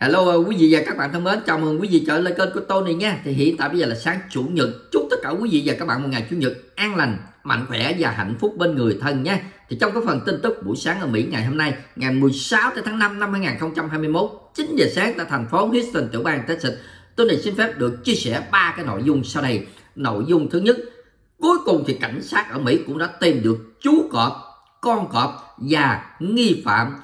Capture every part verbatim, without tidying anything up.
Hello quý vị và các bạn thân mến, chào mừng quý vị trở lại kênh của Tony nha. Thì hiện tại bây giờ là sáng chủ nhật, chúc tất cả quý vị và các bạn một ngày chủ nhật an lành, mạnh khỏe và hạnh phúc bên người thân nha. Thì trong cái phần tin tức buổi sáng ở Mỹ ngày hôm nay, ngày mười sáu tháng năm năm hai nghìn không trăm hai mươi mốt, chín giờ sáng tại thành phố Houston, tiểu bang Texas, Tony xin phép được chia sẻ ba cái nội dung sau đây. Nội dung thứ nhất, cuối cùng thì cảnh sát ở Mỹ cũng đã tìm được chú cọp, con cọp và nghi phạm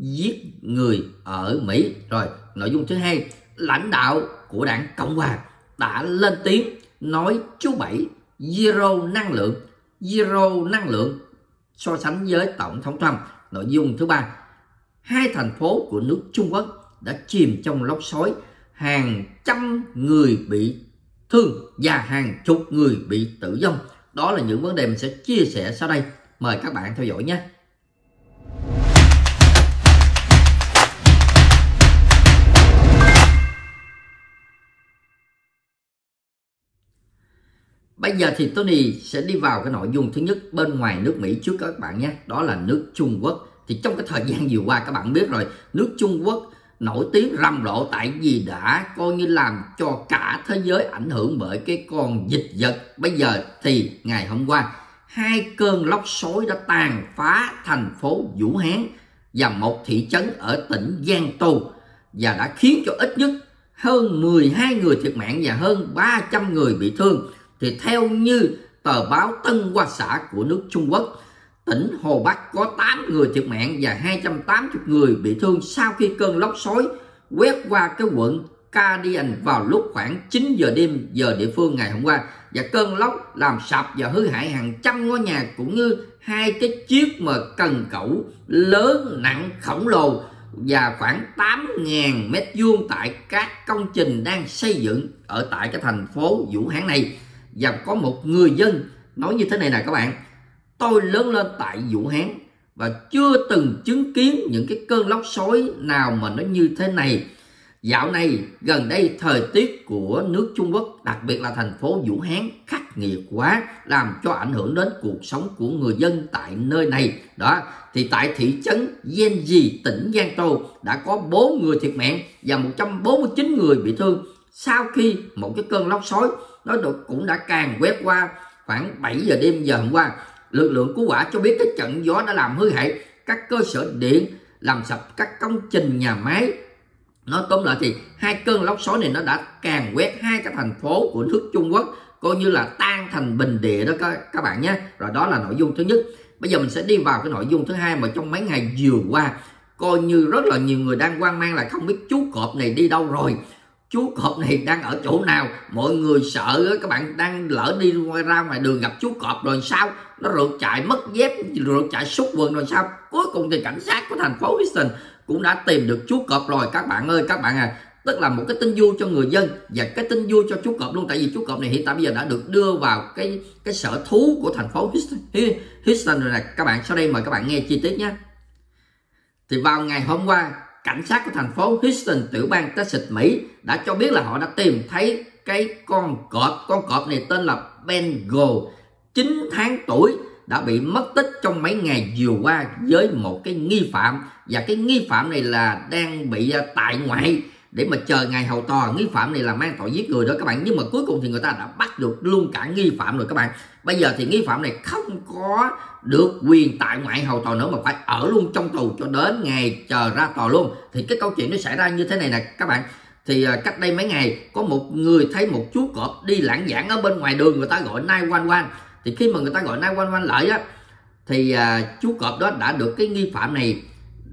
giết người ở Mỹ. Rồi nội dung thứ hai, lãnh đạo của đảng Cộng hòa đã lên tiếng nói chú Bảy zero năng lượng, zero năng lượng so sánh với tổng thống Trump. Nội dung thứ ba, hai thành phố của nước Trung Quốc đã chìm trong lốc xoáy, hàng trăm người bị thương và hàng chục người bị tử vong. Đó là những vấn đề mình sẽ chia sẻ sau đây, mời các bạn theo dõi nhé. Bây giờ thì Tony sẽ đi vào cái nội dung thứ nhất bên ngoài nước Mỹ trước các bạn nhé, đó là nước Trung Quốc. Thì trong cái thời gian vừa qua các bạn biết rồi, nước Trung Quốc nổi tiếng rầm rộ tại vì đã coi như làm cho cả thế giới ảnh hưởng bởi cái con dịch vật. Bây giờ thì ngày hôm qua, hai cơn lốc xoáy đã tàn phá thành phố Vũ Hán và một thị trấn ở tỉnh Giang Tô và đã khiến cho ít nhất hơn mười hai người thiệt mạng và hơn ba trăm người bị thương. Thì theo như tờ báo Tân Hoa Xã của nước Trung Quốc, tỉnh Hồ Bắc có tám người thiệt mạng và hai trăm tám mươi người bị thương sau khi cơn lốc xoáy quét qua cái quận Kadian vào lúc khoảng chín giờ đêm giờ địa phương ngày hôm qua. Và cơn lốc làm sập và hư hại hàng trăm ngôi nhà cũng như hai cái chiếc mà cần cẩu lớn nặng khổng lồ và khoảng tám nghìn mét vuông tại các công trình đang xây dựng ở tại cái thành phố Vũ Hán này. Và có một người dân nói như thế này nè các bạn: tôi lớn lên tại Vũ Hán và chưa từng chứng kiến những cái cơn lốc xoáy nào mà nó như thế này. Dạo này gần đây thời tiết của nước Trung Quốc, đặc biệt là thành phố Vũ Hán khắc nghiệt quá, làm cho ảnh hưởng đến cuộc sống của người dân tại nơi này. Đó, thì tại thị trấn Jiangsu, tỉnh Giang Tô đã có bốn người thiệt mạng và một trăm bốn mươi chín người bị thương sau khi một cái cơn lốc xoáy nó cũng đã càn quét qua khoảng bảy giờ đêm giờ hôm qua. Lực lượng cứu hỏa cho biết cái trận gió đã làm hư hại các cơ sở điện, làm sập các công trình nhà máy. Nói tóm lại thì hai cơn lốc xoáy này nó đã càn quét hai cái thành phố của nước Trung Quốc, coi như là tan thành bình địa đó các, các bạn nhé. Rồi đó là nội dung thứ nhất. Bây giờ mình sẽ đi vào cái nội dung thứ hai mà trong mấy ngày vừa qua coi như rất là nhiều người đang hoang mang là không biết chú cọp này đi đâu rồi, chú cọp này đang ở chỗ nào. Mọi người sợ đó, các bạn đang lỡ đi ra ngoài đường gặp chú cọp rồi sao, nó rượt chạy mất dép, rượt chạy súc quần rồi sao. Cuối cùng thì cảnh sát của thành phố Houston cũng đã tìm được chú cọp rồi các bạn ơi các bạn à. Tức là một cái tin vui cho người dân và cái tin vui cho chú cọp luôn, tại vì chú cọp này hiện tại bây giờ đã được đưa vào cái cái sở thú của thành phố Houston, Houston rồi nè các bạn. Sau đây mời các bạn nghe chi tiết nhé. Thì vào ngày hôm qua, cảnh sát của thành phố Houston, tiểu bang Texas, Mỹ đã cho biết là họ đã tìm thấy cái con cọp. Con cọp này tên là Bengal, chín tháng tuổi, đã bị mất tích trong mấy ngày vừa qua với một cái nghi phạm. Và cái nghi phạm này là đang bị tại ngoại để mà chờ ngày hầu tòa. Nghi phạm này là mang tội giết người đó các bạn. Nhưng mà cuối cùng thì người ta đã bắt được luôn cả nghi phạm rồi các bạn. Bây giờ thì nghi phạm này không có được quyền tại ngoại hầu tòa nữa mà phải ở luôn trong tù cho đến ngày chờ ra tòa luôn. Thì cái câu chuyện nó xảy ra như thế này nè các bạn. Thì cách đây mấy ngày có một người thấy một chú cọp đi lãng vãng ở bên ngoài đường, người ta gọi nine one one. Thì khi mà người ta gọi nine one one lại á, thì à, chú cọp đó đã được cái nghi phạm này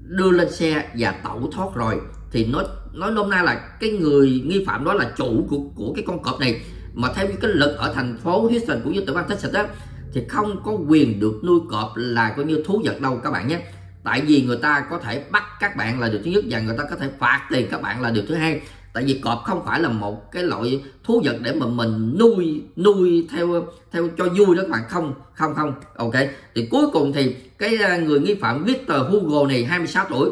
đưa lên xe và tẩu thoát rồi. Thì nói nói nôm na là cái người nghi phạm đó là chủ của của cái con cọp này. Mà theo cái lực ở thành phố Houston cũng như tiểu bang Texas á, thì không có quyền được nuôi cọp là coi như thú vật đâu các bạn nhé. Tại vì người ta có thể bắt các bạn là điều thứ nhất, và người ta có thể phạt tiền các bạn là điều thứ hai. Tại vì cọp không phải là một cái loại thú vật để mà mình nuôi nuôi theo theo cho vui đó các bạn, không không không ok. Thì cuối cùng thì cái người nghi phạm Victor Hugo này, hai mươi sáu tuổi,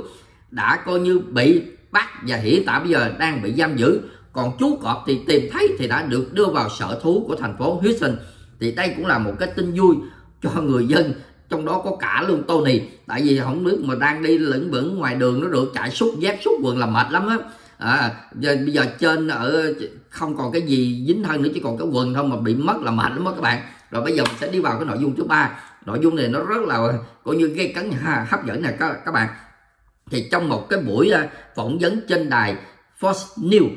đã coi như bị bắt và hiện tại bây giờ đang bị giam giữ. Còn chú cọp thì tìm thấy thì đã được đưa vào sở thú của thành phố Houston. Thì đây cũng là một cái tin vui cho người dân, trong đó có cả luôn Tony. Tại vì không biết mà đang đi lững bững ngoài đường nó được chạy xúc dép xúc quần là mệt lắm á. à, giờ, bây giờ trên ở không còn cái gì dính thân nữa, chỉ còn cái quần thôi mà bị mất là mạnh lắm đó các bạn. Rồi bây giờ mình sẽ đi vào cái nội dung thứ ba. Nội dung này nó rất là coi như gây cấn hấp dẫn này các, các bạn. Thì trong một cái buổi phỏng vấn trên đài Fox News,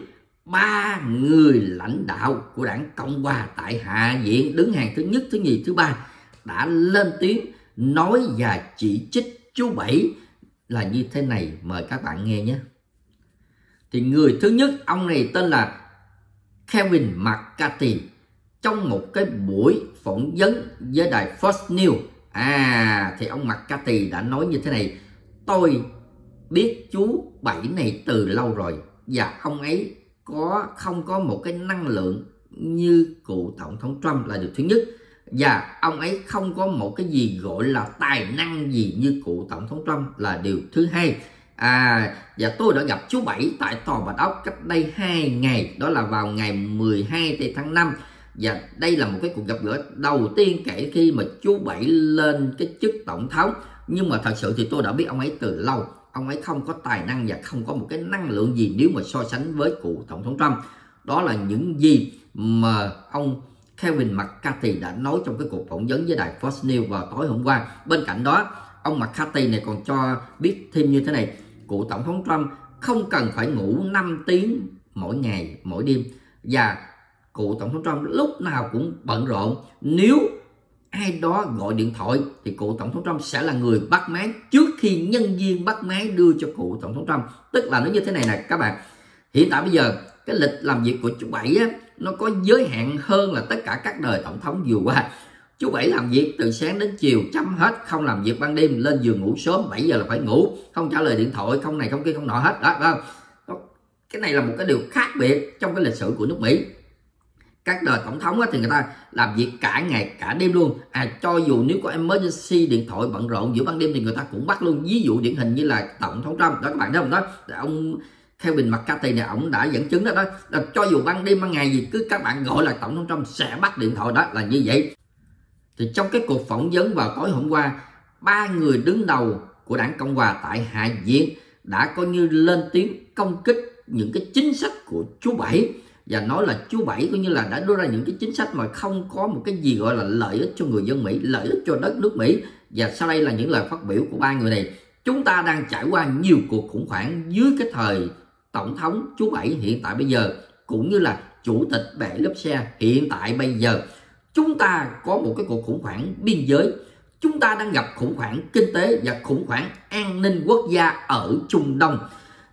ba người lãnh đạo của đảng Cộng hòa tại Hạ viện đứng hàng thứ nhất, thứ nhì, thứ ba đã lên tiếng nói và chỉ trích chú Bảy là như thế này. Mời các bạn nghe nhé. Thì người thứ nhất, ông này tên là Kevin McCarthy, trong một cái buổi phỏng vấn với đài Fox News, à thì ông McCarthy đã nói như thế này: tôi biết chú Bảy này từ lâu rồi và ông ấy có không có một cái năng lượng như cựu tổng thống Trump là điều thứ nhất, và ông ấy không có một cái gì gọi là tài năng gì như cựu tổng thống Trump là điều thứ hai. À, và tôi đã gặp chú Bảy tại Tòa Bạch Ốc cách đây hai ngày, đó là vào ngày mười hai tháng năm, và đây là một cái cuộc gặp gỡ đầu tiên kể khi mà chú Bảy lên cái chức tổng thống. Nhưng mà thật sự thì tôi đã biết ông ấy từ lâu, ông ấy không có tài năng và không có một cái năng lượng gì nếu mà so sánh với cựu tổng thống Trump. Đó là những gì mà ông Kevin McCarthy đã nói trong cái cuộc phỏng vấn với đài Fox News vào tối hôm qua. Bên cạnh đó, ông McCarthy này còn cho biết thêm như thế này: cựu tổng thống Trump không cần phải ngủ năm tiếng mỗi ngày, mỗi đêm, và cựu tổng thống Trump lúc nào cũng bận rộn. Nếu ai đó gọi điện thoại thì cựu tổng thống Trump sẽ là người bắt máy trước khi nhân viên bắt máy đưa cho cựu tổng thống Trump. Tức là nó như thế này nè các bạn. Hiện tại bây giờ cái lịch làm việc của chú Bảy á, nó có giới hạn hơn là tất cả các đời tổng thống vừa qua. Chú Bảy làm việc từ sáng đến chiều chấm hết, không làm việc ban đêm, lên giường ngủ sớm, bảy giờ là phải ngủ, không trả lời điện thoại, không này không kia không nọ hết đó, đó. Cái này là một cái điều khác biệt trong cái lịch sử của nước Mỹ. Các đời tổng thống thì người ta làm việc cả ngày cả đêm luôn, à cho dù nếu có emergency điện thoại bận rộn giữa ban đêm thì người ta cũng bắt luôn. Ví dụ điển hình như là tổng thống Trump đó các bạn thấy không đó, ông Kevin McCarthy này ổng đã dẫn chứng đó, đó là cho dù ban đêm ban ngày gì cứ các bạn gọi là tổng thống Trump sẽ bắt điện thoại, đó là như vậy. Thì trong cái cuộc phỏng vấn vào tối hôm qua, ba người đứng đầu của đảng Cộng hòa tại Hạ viện đã coi như lên tiếng công kích những cái chính sách của chú Bảy và nói là chú Bảy coi như là đã đưa ra những cái chính sách mà không có một cái gì gọi là lợi ích cho người dân Mỹ, lợi ích cho đất nước Mỹ. Và sau đây là những lời phát biểu của ba người này: chúng ta đang trải qua nhiều cuộc khủng hoảng dưới cái thời tổng thống chú Bảy hiện tại bây giờ, cũng như là chủ tịch bệ lớp xe hiện tại bây giờ. Chúng ta có một cái cuộc khủng hoảng biên giới, chúng ta đang gặp khủng hoảng kinh tế và khủng hoảng an ninh quốc gia ở Trung Đông.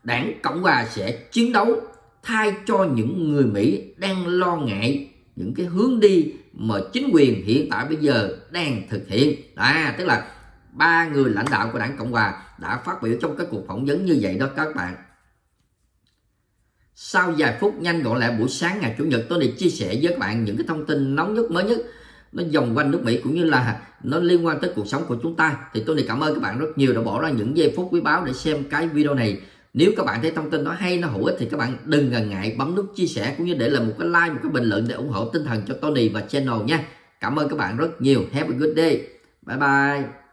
Đảng Cộng hòa sẽ chiến đấu thay cho những người Mỹ đang lo ngại những cái hướng đi mà chính quyền hiện tại bây giờ đang thực hiện. À, tức là ba người lãnh đạo của đảng Cộng hòa đã phát biểu trong cái cuộc phỏng vấn như vậy đó các bạn. Sau vài phút nhanh gọn lẹ buổi sáng ngày Chủ nhật, tôi để chia sẻ với các bạn những cái thông tin nóng nhất, mới nhất, nó vòng quanh nước Mỹ cũng như là nó liên quan tới cuộc sống của chúng ta. Thì tôi để cảm ơn các bạn rất nhiều đã bỏ ra những giây phút quý báu để xem cái video này. Nếu các bạn thấy thông tin nó hay, nó hữu ích thì các bạn đừng ngần ngại bấm nút chia sẻ cũng như để lại một cái like, một cái bình luận để ủng hộ tinh thần cho Tony và channel nha. Cảm ơn các bạn rất nhiều. Have a good day. Bye bye.